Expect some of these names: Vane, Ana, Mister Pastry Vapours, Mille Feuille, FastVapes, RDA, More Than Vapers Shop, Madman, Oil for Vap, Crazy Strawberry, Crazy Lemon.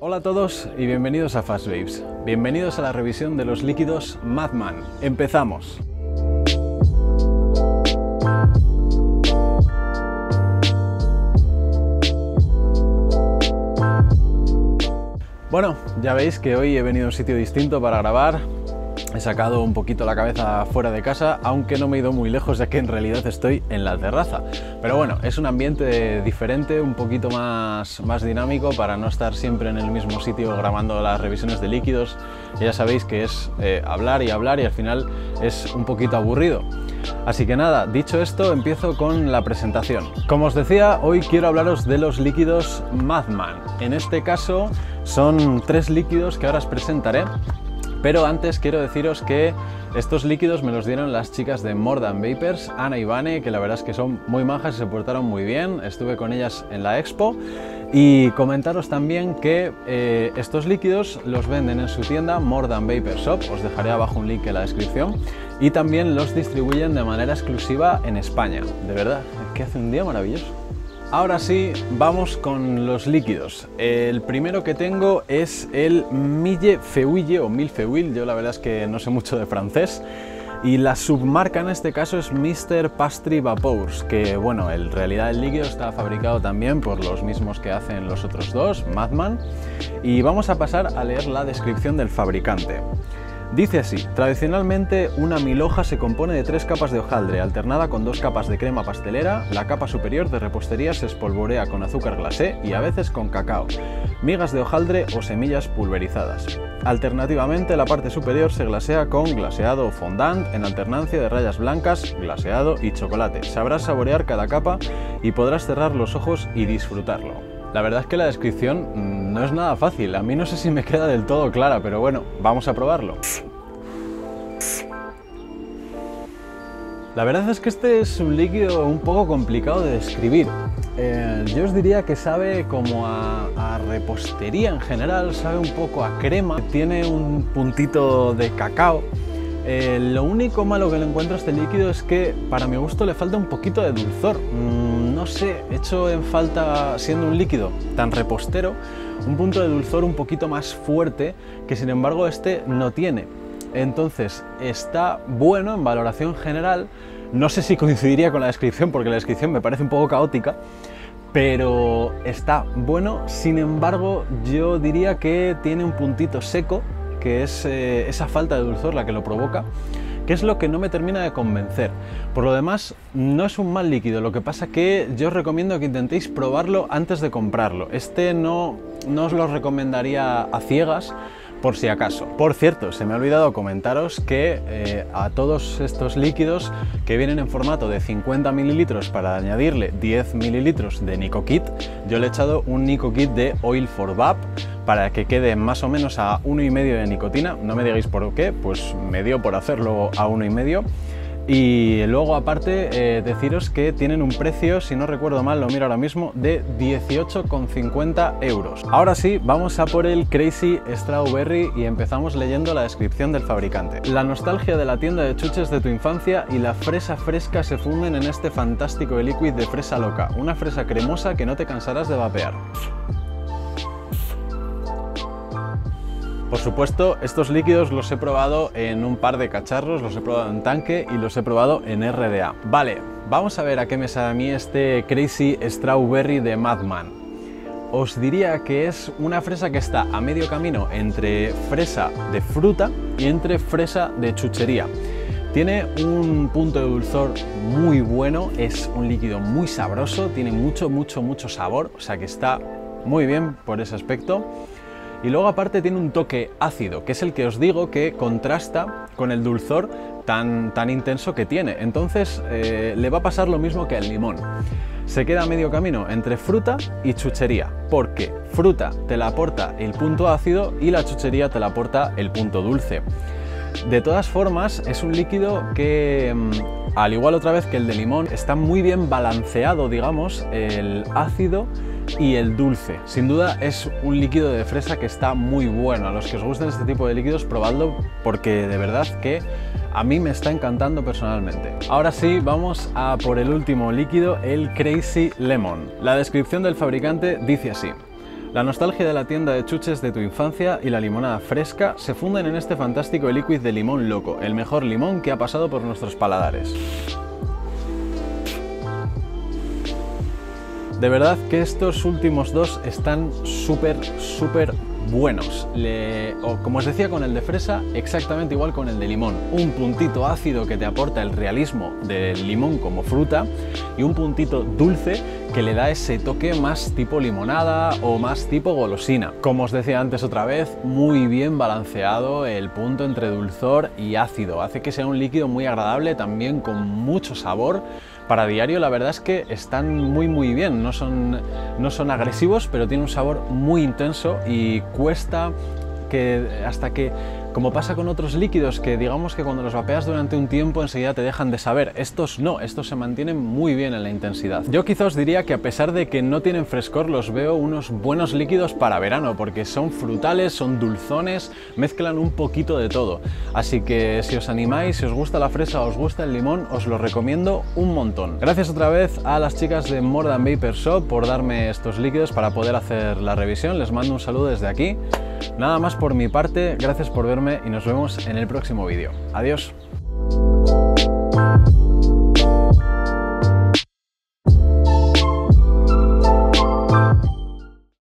Hola a todos y bienvenidos a FastVapes. Bienvenidos a la revisión de los líquidos Madman. ¡Empezamos! Bueno, ya veis que hoy he venido a un sitio distinto para grabar. He sacado un poquito la cabeza fuera de casa, aunque no me he ido muy lejos, ya que en realidad estoy en la terraza. Pero bueno, es un ambiente diferente, un poquito más dinámico, para no estar siempre en el mismo sitio grabando las revisiones de líquidos. Ya sabéis que es hablar y al final es un poquito aburrido. Así que nada, dicho esto, empiezo con la presentación. Como os decía, hoy quiero hablaros de los líquidos Madman. En este caso son tres líquidos que ahora os presentaré. Pero antes quiero deciros que estos líquidos me los dieron las chicas de More Than Vapers, Ana y Vane, que la verdad es que son muy majas y se portaron muy bien. Estuve con ellas en la expo. Y comentaros también que estos líquidos los venden en su tienda More Than Vapers Shop. Os dejaré abajo un link en la descripción. Y también los distribuyen de manera exclusiva en España. De verdad, es que hace un día maravilloso. Ahora sí, vamos con los líquidos. El primero que tengo es el Mille Feuille o Mille Feuille, yo la verdad es que no sé mucho de francés, y la submarca en este caso es Mister Pastry Vapours, que bueno, en realidad el líquido está fabricado también por los mismos que hacen los otros dos, Madman, y vamos a pasar a leer la descripción del fabricante. Dice así: tradicionalmente una milhoja se compone de 3 capas de hojaldre alternada con 2 capas de crema pastelera, la capa superior de repostería se espolvorea con azúcar glacé y a veces con cacao, migas de hojaldre o semillas pulverizadas. Alternativamente la parte superior se glasea con glaseado o fondant en alternancia de rayas blancas, glaseado y chocolate. Sabrás saborear cada capa y podrás cerrar los ojos y disfrutarlo. La verdad es que la descripción no es nada fácil, a mí no sé si me queda del todo clara, pero bueno, vamos a probarlo. La verdad es que este es un líquido un poco complicado de describir. Yo os diría que sabe como a repostería en general, sabe un poco a crema, tiene un puntito de cacao. Lo único malo que le encuentro a este líquido es que para mi gusto le falta un poquito de dulzor. No sé, hecho en falta, siendo un líquido tan repostero, un punto de dulzor un poquito más fuerte que sin embargo este no tiene. Entonces está bueno en valoración general, no sé si coincidiría con la descripción porque la descripción me parece un poco caótica, pero está bueno, sin embargo yo diría que tiene un puntito seco, que es esa falta de dulzor la que lo provoca, que es lo que no me termina de convencer. Por lo demás, no es un mal líquido, lo que pasa que yo os recomiendo que intentéis probarlo antes de comprarlo. Este no os lo recomendaría a ciegas, por si acaso. Por cierto, se me ha olvidado comentaros que a todos estos líquidos que vienen en formato de 50 mililitros para añadirle 10 mililitros de Nico Kit, yo le he echado un Nico Kit de Oil for Vap para que quede más o menos a 1,5 de nicotina. No me digáis por qué, pues me dio por hacerlo a 1,5. Y luego aparte deciros que tienen un precio, si no recuerdo mal, lo miro ahora mismo, de 18,50 €. Ahora sí, vamos a por el Crazy Strawberry y empezamos leyendo la descripción del fabricante. La nostalgia de la tienda de chuches de tu infancia y la fresa fresca se funden en este fantástico e-liquid de fresa loca, una fresa cremosa que no te cansarás de vapear. Por supuesto, estos líquidos los he probado en un par de cacharros, los he probado en tanque y los he probado en RDA. Vale, vamos a ver a qué me sabe a mí este Crazy Strawberry de Madman. Os diría que es una fresa que está a medio camino entre fresa de fruta y entre fresa de chuchería. Tiene un punto de dulzor muy bueno, es un líquido muy sabroso, tiene mucho sabor, o sea que está muy bien por ese aspecto. Y luego aparte tiene un toque ácido, que es el que os digo que contrasta con el dulzor tan intenso que tiene. Entonces le va a pasar lo mismo que al limón. Se queda a medio camino entre fruta y chuchería, porque fruta te la aporta el punto ácido y la chuchería te la aporta el punto dulce. De todas formas, es un líquido que, al igual otra vez que el de limón, está muy bien balanceado, digamos, el ácido y el dulce. Sin duda es un líquido de fresa que está muy bueno. A los que os gusten este tipo de líquidos, probadlo porque de verdad que a mí me está encantando personalmente. Ahora sí, vamos a por el último líquido, el Crazy Lemon. La descripción del fabricante dice así: La nostalgia de la tienda de chuches de tu infancia y la limonada fresca se funden en este fantástico liquid de limón loco, el mejor limón que ha pasado por nuestros paladares. De verdad que estos últimos dos están súper buenos. Como os decía con el de fresa, exactamente igual con el de limón. Un puntito ácido que te aporta el realismo del limón como fruta y un puntito dulce que le da ese toque más tipo limonada o más tipo golosina. Como os decía antes otra vez, muy bien balanceado el punto entre dulzor y ácido. Hace que sea un líquido muy agradable, también con mucho sabor. Para diario la verdad es que están muy bien, no son agresivos, pero tienen un sabor muy intenso y cuesta que como pasa con otros líquidos que digamos que cuando los vapeas durante un tiempo enseguida te dejan de saber. Estos no, estos se mantienen muy bien en la intensidad. Yo quizá os diría que a pesar de que no tienen frescor, los veo unos buenos líquidos para verano porque son frutales, son dulzones, mezclan un poquito de todo. Así que si os animáis, si os gusta la fresa o os gusta el limón, os lo recomiendo un montón. Gracias otra vez a las chicas de More Than Vapers Shop por darme estos líquidos para poder hacer la revisión. Les mando un saludo desde aquí. Nada más por mi parte, gracias por verme y nos vemos en el próximo vídeo. Adiós.